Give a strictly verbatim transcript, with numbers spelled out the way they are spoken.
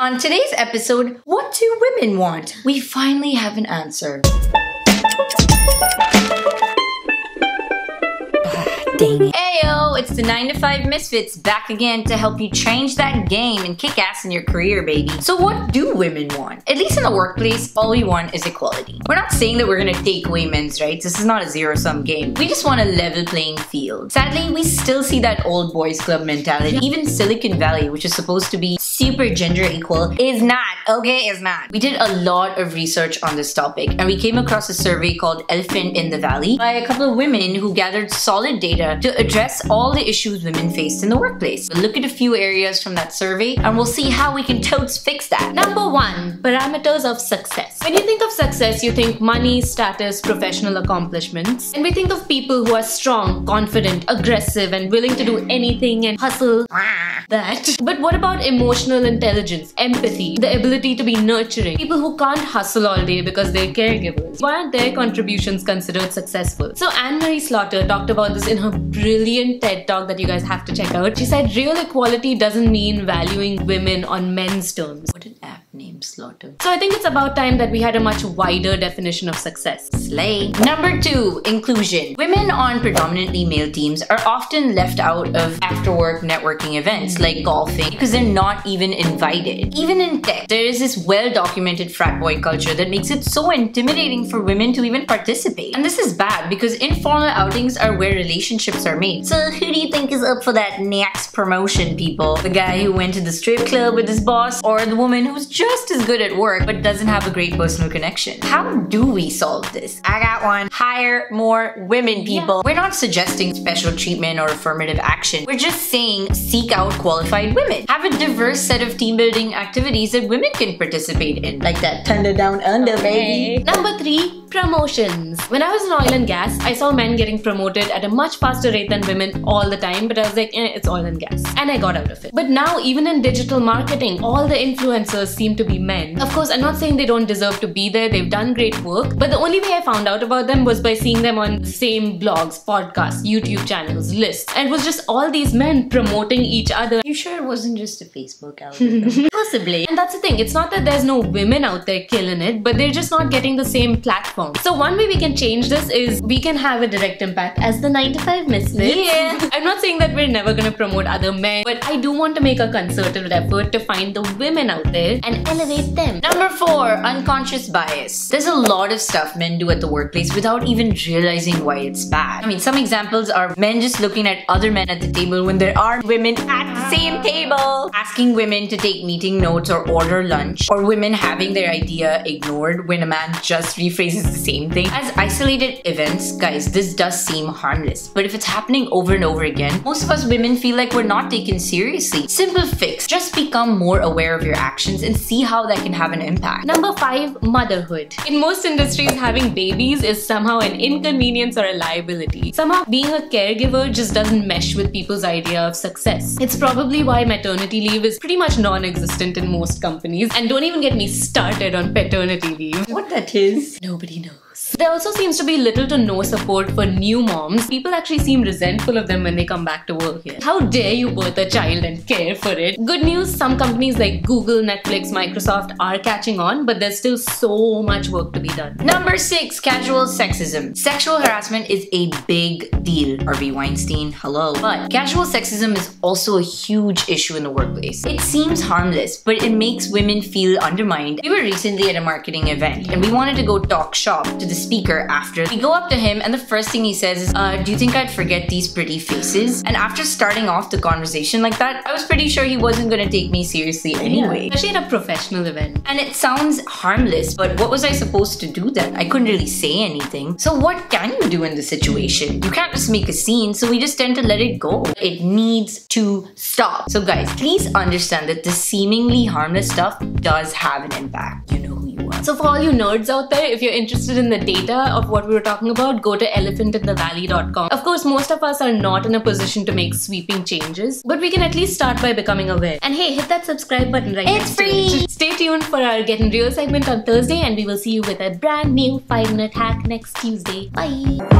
On today's episode, what do women want? We finally have an answer. Dang it. Ayo, it's the nine to five MisFits back again to help you change that game and kick ass in your career, baby. So what do women want? At least in the workplace, all we want is equality. We're not saying that we're gonna take away men's rights. This is not a zero-sum game. We just want a level playing field. Sadly, we still see that old boys club mentality. Even Silicon Valley, which is supposed to be super gender equal, is not, okay, is not. We did a lot of research on this topic and we came across a survey called Elephant in the Valley by a couple of women who gathered solid data to address all the issues women faced in the workplace. We'll look at a few areas from that survey and we'll see how we can totes fix that. Number one, parameters of success. When you think of success, you think money, status, professional accomplishments. And we think of people who are strong, confident, aggressive, and willing to do anything and hustle that. But what about emotional intelligence, empathy, the ability to be nurturing? People who can't hustle all day because they're caregivers. Why aren't their contributions considered successful? So Anne Marie Slaughter talked about this in her brilliant TED talk that you guys have to check out. She said, real equality doesn't mean valuing women on men's terms. What an app named Slaughter. So I think it's about time that we had a much wider definition of success. Slay. Number two, inclusion. Women on predominantly male teams are often left out of after work networking events like golfing because they're not even invited. Even in tech, there is this well-documented frat boy culture that makes it so intimidating for women to even participate. And this is bad because informal outings are where relationships are made. So who do you think is up for that next promotion, people? The guy who went to the strip club with his boss, or the woman who's just as good at work but doesn't have a great personal connection? How do we solve this? I got one. Hire more women, people. Yeah. We're not suggesting special treatment or affirmative action. We're just saying seek out qualified women. Have a diverse set of team building activities that women can participate in. Like that Thunder Down Under, okay. Baby. Number three, promotions. When I was in oil and gas, I saw men getting promoted at a much faster faster rate than women all the time, but I was like, eh, it's oil and gas. And I got out of it. But now, even in digital marketing, all the influencers seem to be men. Of course, I'm not saying they don't deserve to be there, they've done great work, but the only way I found out about them was by seeing them on the same blogs, podcasts, YouTube channels, lists. And it was just all these men promoting each other. You sure it wasn't just a Facebook algorithm? Possibly. And that's the thing, it's not that there's no women out there killing it, but they're just not getting the same platform. So one way we can change this is we can have a direct impact as the nine to five MisFits. Yeah. I'm not saying that we're never gonna promote other men, but I do want to make a concerted effort to find the women out there and elevate them. Number four, unconscious bias. There's a lot of stuff men do at the workplace without even realizing why it's bad. I mean, some examples are men just looking at other men at the table when there are women at the same table, asking women to take meeting notes or order lunch, or women having their idea ignored when a man just rephrases the same thing. As isolated events, guys, this does seem harmless, but if it's happening over and over again, most of us women feel like we're not taken seriously. Simple fix. Just become more aware of your actions and see how that can have an impact. Number five, motherhood. In most industries, having babies is somehow an inconvenience or a liability. Somehow, being a caregiver just doesn't mesh with people's idea of success. It's probably why maternity leave is pretty much non-existent in most companies. And don't even get me started on paternity leave. What that is, nobody knows. There also seems to be little to no support for new moms. People actually seem resentful of them when they come back to work here. How dare you birth a child and care for it? Good news, some companies like Google, Netflix, Microsoft are catching on, but there's still so much work to be done. Number six, casual sexism. Sexual harassment is a big deal. Harvey Weinstein, hello. But casual sexism is also a huge issue in the workplace. It seems harmless, but it makes women feel undermined. We were recently at a marketing event and we wanted to go talk shop to the speaker after. We go up to him and the first thing he says is, uh, do you think I'd forget these pretty faces? And after starting off the conversation like that, I was pretty sure he wasn't gonna take me seriously anyway. Yeah. Especially at a professional event. And it sounds harmless, but what was I supposed to do then? I couldn't really say anything. So what can you do in this situation? You can't just make a scene, so we just tend to let it go. It needs to stop. So guys, please understand that this seemingly harmless stuff does have an impact. You know who you are. So for all you nerds out there, if you're interested in the data of what we were talking about, go to elephant in the valley dot com. Of course, most of us are not in a position to make sweeping changes, but we can at least start by becoming aware. And hey, hit that subscribe button right next to it. It's free! Stay tuned for our Getting Real segment on Thursday, and we will see you with a brand new five minute hack next Tuesday. Bye!